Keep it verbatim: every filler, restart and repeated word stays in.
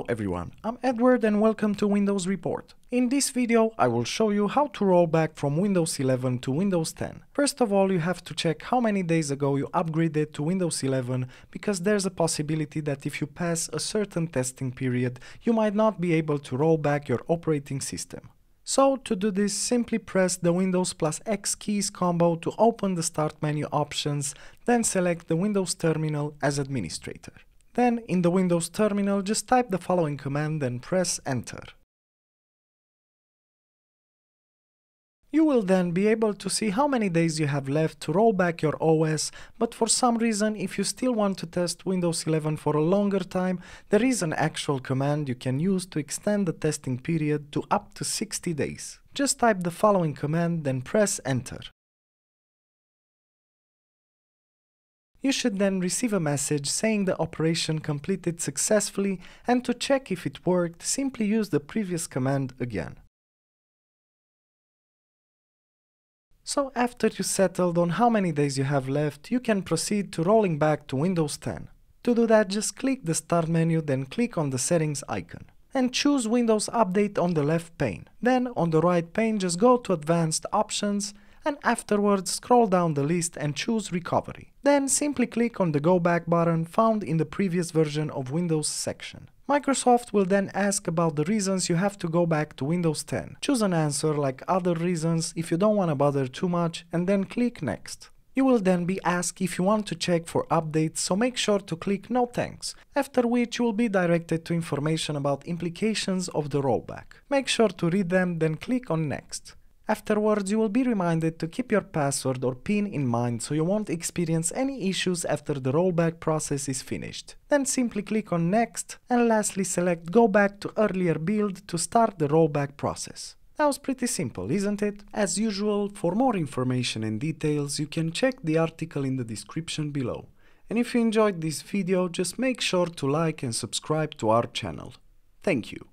Hello everyone, I'm Edward and welcome to Windows Report. In this video I will show you how to roll back from Windows eleven to Windows ten. First of all, you have to check how many days ago you upgraded to Windows eleven, because there's a possibility that if you pass a certain testing period, you might not be able to roll back your operating system. So, to do this, simply press the Windows plus X keys combo to open the Start menu options, then select the Windows Terminal as administrator. Then, in the Windows Terminal, just type the following command and press Enter. You will then be able to see how many days you have left to roll back your O S, but for some reason, if you still want to test Windows eleven for a longer time, there is an actual command you can use to extend the testing period to up to sixty days. Just type the following command, then press Enter. You should then receive a message saying the operation completed successfully, and to check if it worked, simply use the previous command again. So, after you settled on how many days you have left, you can proceed to rolling back to Windows ten. To do that, just click the Start menu, then click on the Settings icon. And choose Windows Update on the left pane. Then, on the right pane, just go to Advanced Options, and afterwards scroll down the list and choose Recovery. Then simply click on the Go Back button found in the previous version of Windows section. Microsoft will then ask about the reasons you have to go back to Windows ten. Choose an answer like other reasons if you don't want to bother too much, and then click Next. You will then be asked if you want to check for updates, so make sure to click No thanks, after which you will be directed to information about implications of the rollback. Make sure to read them, then click on Next. Afterwards, you will be reminded to keep your password or PIN in mind so you won't experience any issues after the rollback process is finished. Then simply click on Next, and lastly select Go Back to Earlier Build to start the rollback process. That was pretty simple, isn't it? As usual, for more information and details, you can check the article in the description below. And if you enjoyed this video, just make sure to like and subscribe to our channel. Thank you.